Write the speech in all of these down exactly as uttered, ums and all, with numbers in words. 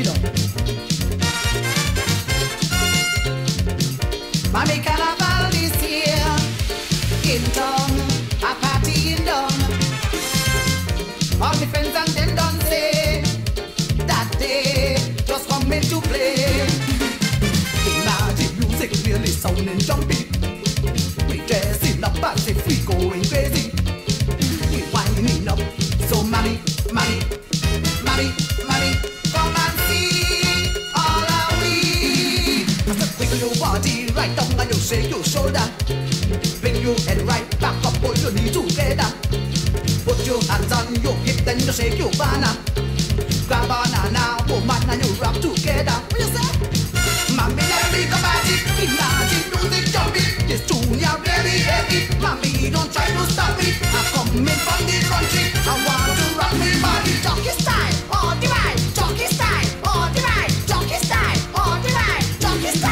it up. Mommy Carnival this year, in town, a party in town. All the friends and them done say that they just come in to play. The magic music really sounding jumpy. We dressing up as if we going crazy. We winding up, so mommy, mommy, mommy, mommy, come and see all our we. Just wiggle your body right down and you shake your shoulder. Bring your head right back up, pull your knee together. Put your hands on your hip, then you shake your banana. Grab a banana, woman, and you rap together. What you say? Mommy, let me go magic, magic music jumping. This tune is very heavy. Mommy, don't try to stop me. I'm coming from the country. I want to rock me body. Jockey style, all the way. Jockey style, all the way. Jockey style, all the way. Jockey style, all the way.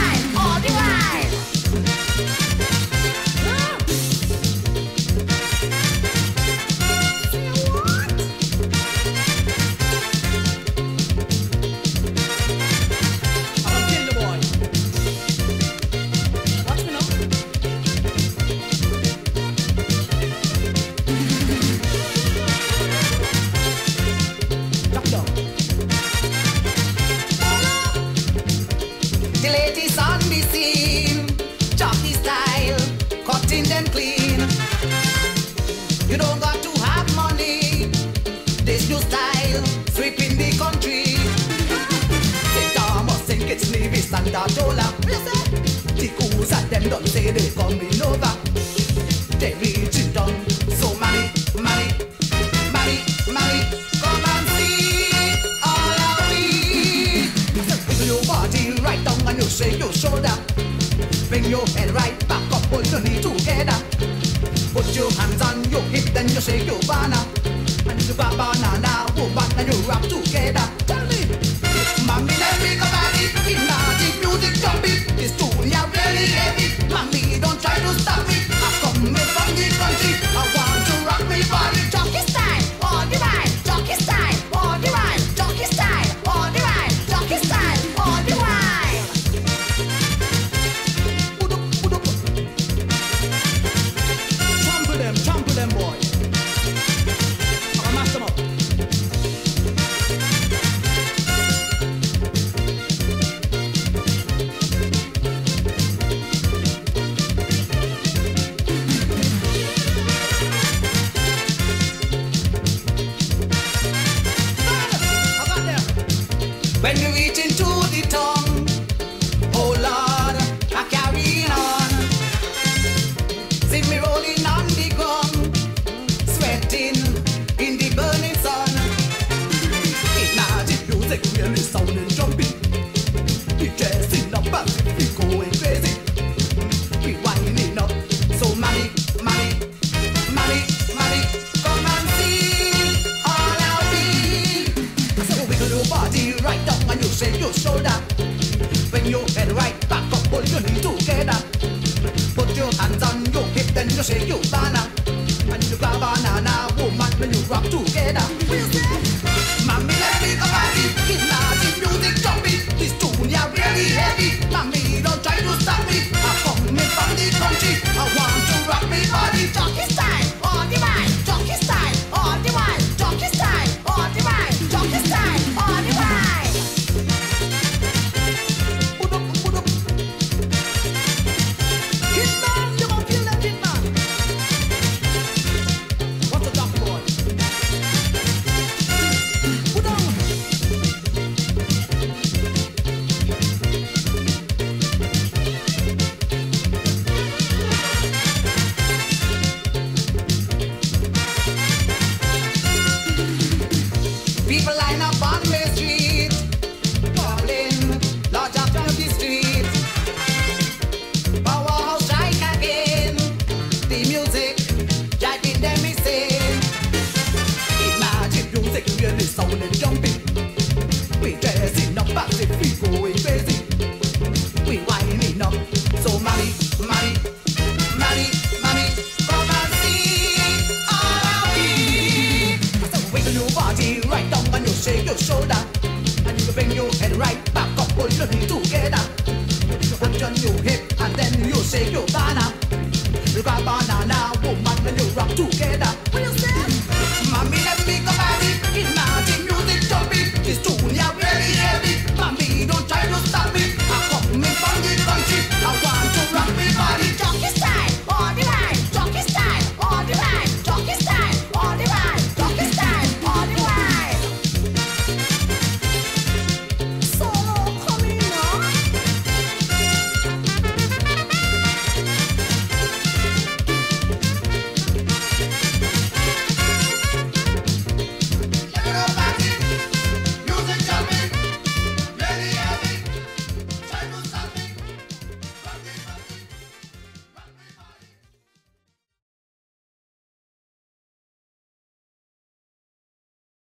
Your 我认同。